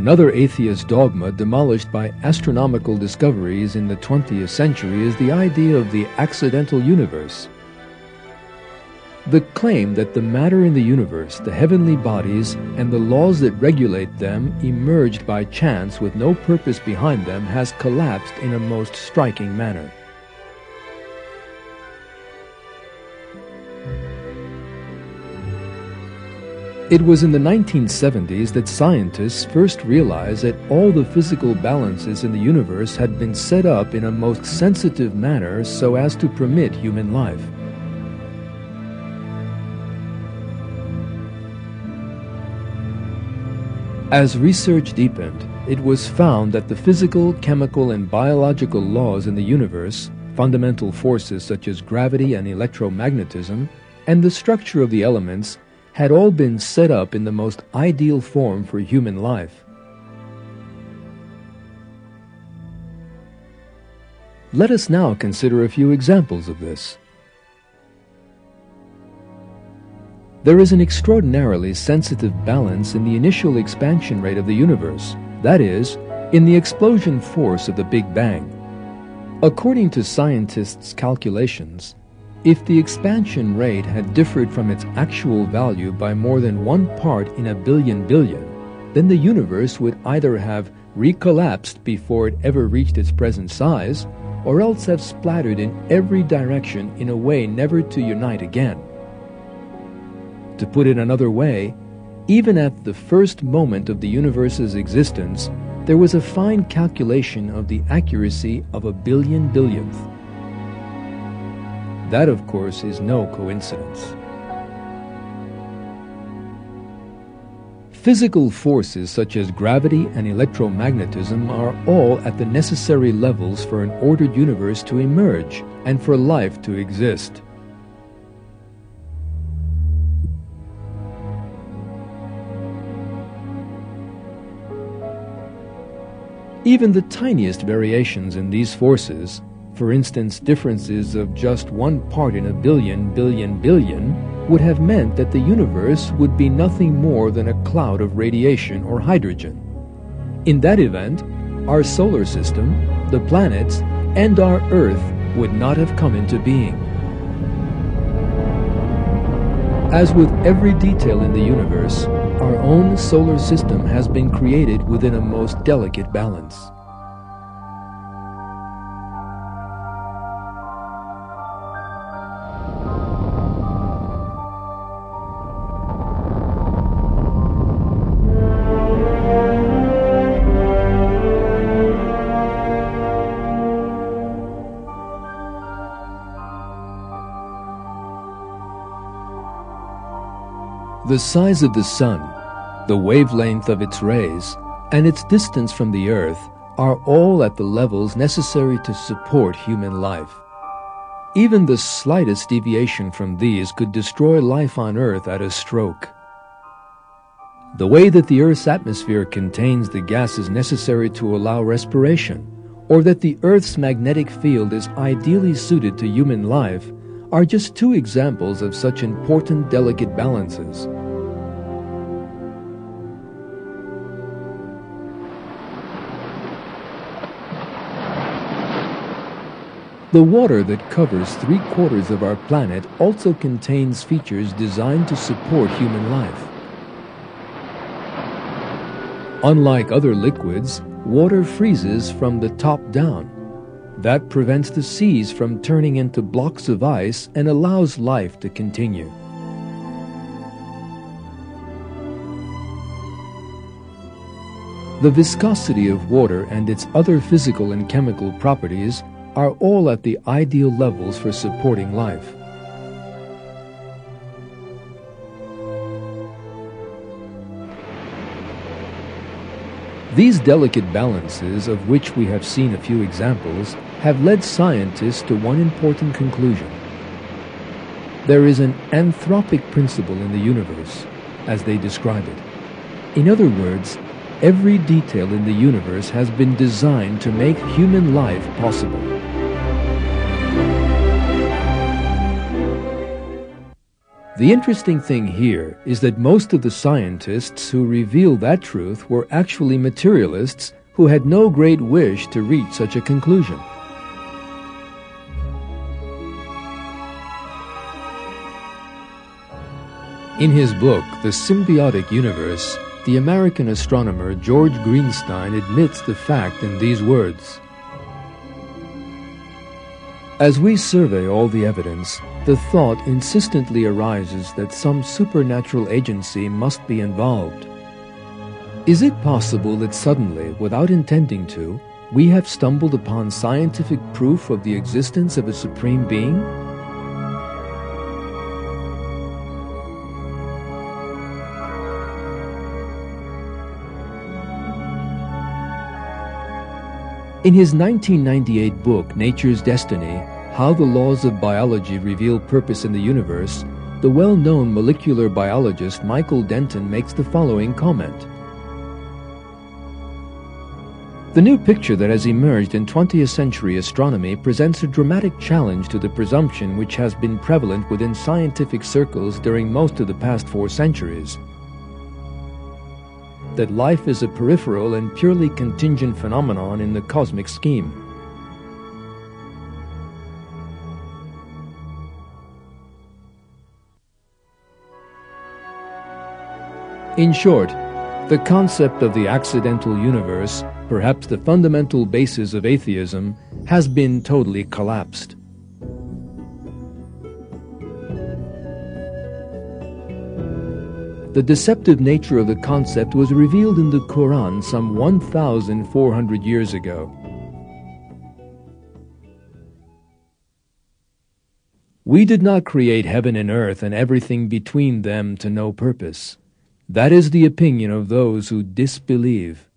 Another atheist dogma demolished by astronomical discoveries in the 20th century is the idea of the accidental universe. The claim that the matter in the universe, the heavenly bodies, and the laws that regulate them emerged by chance with no purpose behind them has collapsed in a most striking manner. It was in the 1970s that scientists first realized that all the physical balances in the universe had been set up in a most sensitive manner so as to permit human life. As research deepened, it was found that the physical, chemical, and biological laws in the universe, fundamental forces such as gravity and electromagnetism, and the structure of the elements had all been set up in the most ideal form for human life. Let us now consider a few examples of this. There is an extraordinarily sensitive balance in the initial expansion rate of the universe, that is, in the explosion force of the Big Bang. According to scientists' calculations, if the expansion rate had differed from its actual value by more than 1 part in a billion billion, then the universe would either have recollapsed before it ever reached its present size, or else have splattered in every direction in a way never to unite again. To put it another way, even at the first moment of the universe's existence, there was a fine calculation of the accuracy of a billion billionth. That, of course, is no coincidence. Physical forces such as gravity and electromagnetism are all at the necessary levels for an ordered universe to emerge and for life to exist. Even the tiniest variations in these forces, for instance differences of just 1 part in a billion billion billion, would have meant that the universe would be nothing more than a cloud of radiation or hydrogen. In that event, our solar system, the planets, and our Earth would not have come into being. As with every detail in the universe, our own solar system has been created within a most delicate balance. The size of the sun, the wavelength of its rays, and its distance from the Earth are all at the levels necessary to support human life. Even the slightest deviation from these could destroy life on Earth at a stroke. The way that the Earth's atmosphere contains the gases necessary to allow respiration, or that the Earth's magnetic field is ideally suited to human life, are just 2 examples of such important delicate balances. The water that covers 3/4 of our planet also contains features designed to support human life. Unlike other liquids, water freezes from the top down. That prevents the seas from turning into blocks of ice and allows life to continue. The viscosity of water and its other physical and chemical properties are all at the ideal levels for supporting life. These delicate balances, of which we have seen a few examples, have led scientists to one important conclusion. There is an anthropic principle in the universe, as they describe it. In other words, every detail in the universe has been designed to make human life possible. The interesting thing here is that most of the scientists who revealed that truth were actually materialists who had no great wish to reach such a conclusion. In his book, The Symbiotic Universe, the American astronomer George Greenstein admits the fact in these words. As we survey all the evidence, the thought insistently arises that some supernatural agency must be involved. Is it possible that suddenly, without intending to, we have stumbled upon scientific proof of the existence of a supreme being? In his 1998 book, Nature's Destiny, How the Laws of Biology Reveal Purpose in the Universe, the well-known molecular biologist Michael Denton makes the following comment. The new picture that has emerged in 20th century astronomy presents a dramatic challenge to the presumption which has been prevalent within scientific circles during most of the past 4 centuries. That life is a peripheral and purely contingent phenomenon in the cosmic scheme. In short, the concept of the accidental universe, perhaps the fundamental basis of atheism, has been totally collapsed. The deceptive nature of the concept was revealed in the Quran some 1,400 years ago. We did not create heaven and earth and everything between them to no purpose. That is the opinion of those who disbelieve.